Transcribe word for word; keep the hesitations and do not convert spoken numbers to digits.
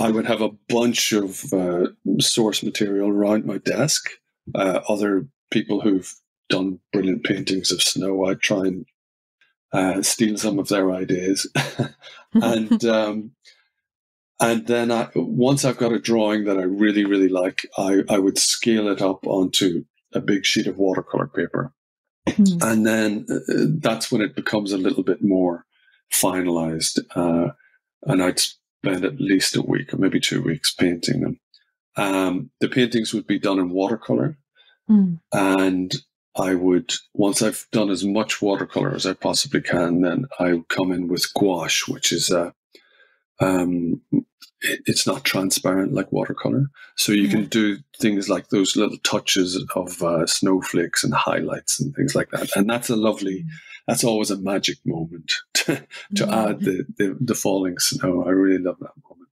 I would have a bunch of uh, source material around my desk. Uh, other people who've done brilliant paintings of snow, I try and uh, steal some of their ideas. and um, and then I, once I've got a drawing that I really, really like, I, I would scale it up onto a big sheet of watercolor paper. Mm. And then uh, that's when it becomes a little bit more finalized. Uh, and I'd spend at least a week or maybe two weeks painting them. Um, the paintings would be done in watercolor. Mm. And I would, once I've done as much watercolor as I possibly can, then I come in with gouache, which is a, um, it, it's not transparent like watercolor. So you yeah. can do things like those little touches of uh, snowflakes and highlights and things like that. And that's a lovely, that's always a magic moment to, to yeah. add the, the, the falling snow. I really love that moment.